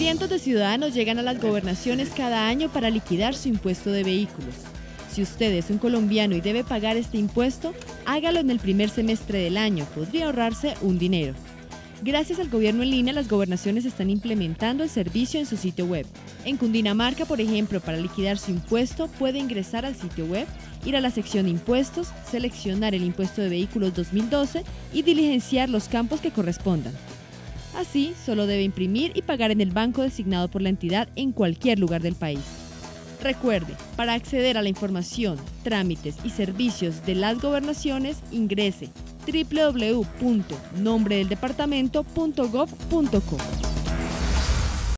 Cientos de ciudadanos llegan a las gobernaciones cada año para liquidar su impuesto de vehículos. Si usted es un colombiano y debe pagar este impuesto, hágalo en el primer semestre del año, podría ahorrarse un dinero. Gracias al gobierno en línea, las gobernaciones están implementando el servicio en su sitio web. En Cundinamarca, por ejemplo, para liquidar su impuesto, puede ingresar al sitio web, ir a la sección de impuestos, seleccionar el impuesto de vehículos 2012 y diligenciar los campos que correspondan. Así, solo debe imprimir y pagar en el banco designado por la entidad en cualquier lugar del país. Recuerde, para acceder a la información, trámites y servicios de las gobernaciones, ingrese www.nombredeldepartamento.gov.co.